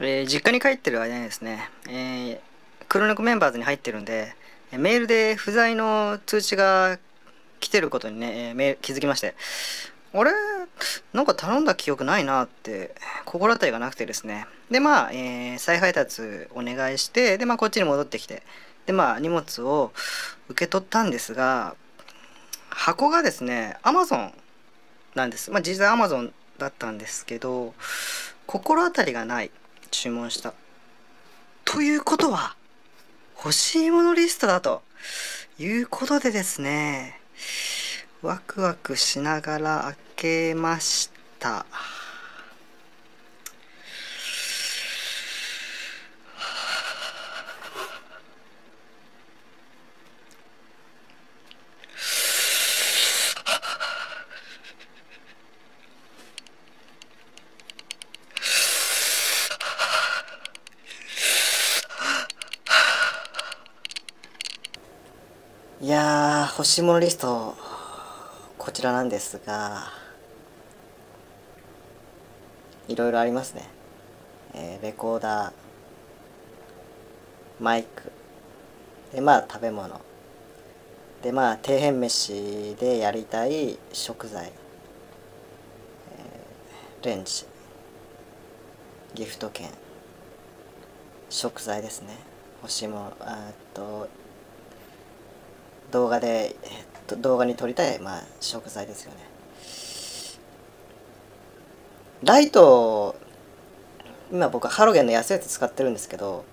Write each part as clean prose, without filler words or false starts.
実家に帰ってる間にですね、黒猫メンバーズに入ってるんで、メールで不在の通知が来てることにね、気づきまして、あれなんか頼んだ記憶ないなって心当たりがなくてですね。でまあ、再配達お願いして、でまあこっちに戻ってきて、でまあ荷物を受け取ったんですが、箱がですね Amazon なんです。まあ実際 Amazon だったんですけど、心当たりがない注文したということは欲しいものリストだということでですね、ワクワクしながら開けました。いやー、欲しいものリストこちらなんですが、いろいろありますね。レコーダー、マイクで、まあ食べ物で、まあ底辺飯でやりたい食材、レンジ、ギフト券、食材ですね、欲しいもの、動画で、動画に撮りたい、まあ、食材ですよね。ライト、今僕ハロゲンの安いやつ使ってるんですけど、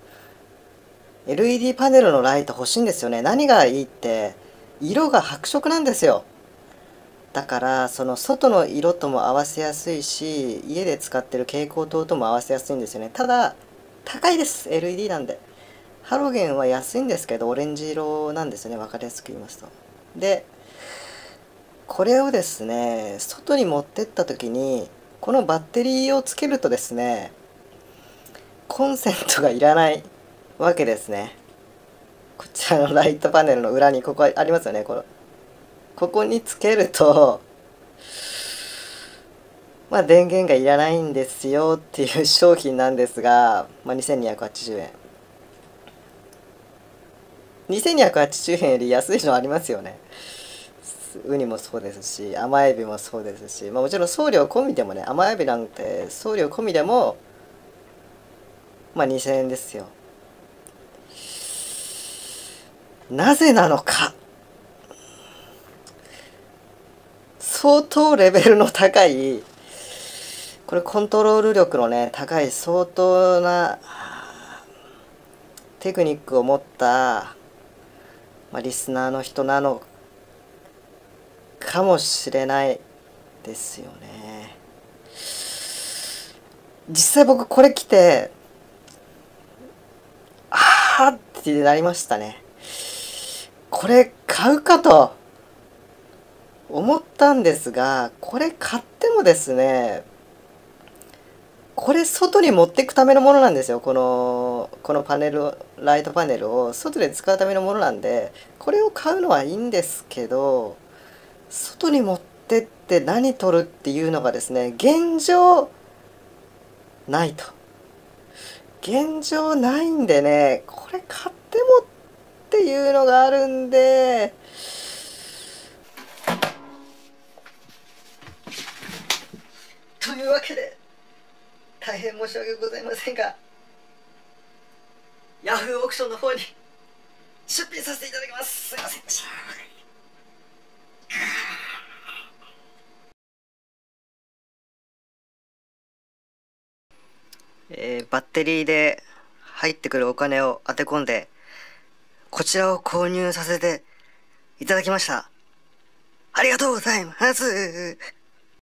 LED パネルのライト欲しいんですよね。何がいいって、色が白色なんですよ。だから、その外の色とも合わせやすいし、家で使ってる蛍光灯とも合わせやすいんですよね。ただ、高いです。LED なんで。ハロゲンは安いんですけど、オレンジ色なんですよね。分かりやすく言いますと。で、これをですね、外に持ってった時に、このバッテリーをつけるとですね、コンセントがいらないわけですね。こちらのライトパネルの裏に、ここありますよね。ここにつけると、まあ電源がいらないんですよっていう商品なんですが、まあ、2280円。2280円より安いのありますよね。ウニもそうですし、甘エビもそうですし、まあ、もちろん送料込みでもね、甘エビなんて送料込みでも、まあ2000円ですよ。なぜなのか。相当レベルの高い、これコントロール力のね、高い相当なテクニックを持ったまあ、リスナーの人なのかもしれないですよね。実際僕これ来て、あーってなりましたね。これ買うかと思ったんですが、これ買ってもですね、これ外に持っていくためのものなんですよ。このパネルを、ライトパネルを外で使うためのものなんで、これを買うのはいいんですけど、外に持ってって何撮るっていうのがですね、現状ないと。現状ないんでね、これ買ってもっていうのがあるんで、というわけで大変申し訳ございませんが、ヤフーオークションの方に出品させていただきます。すいませんでした。バッテリーで入ってくるお金を当て込んで、こちらを購入させていただきました。ありがとうございます。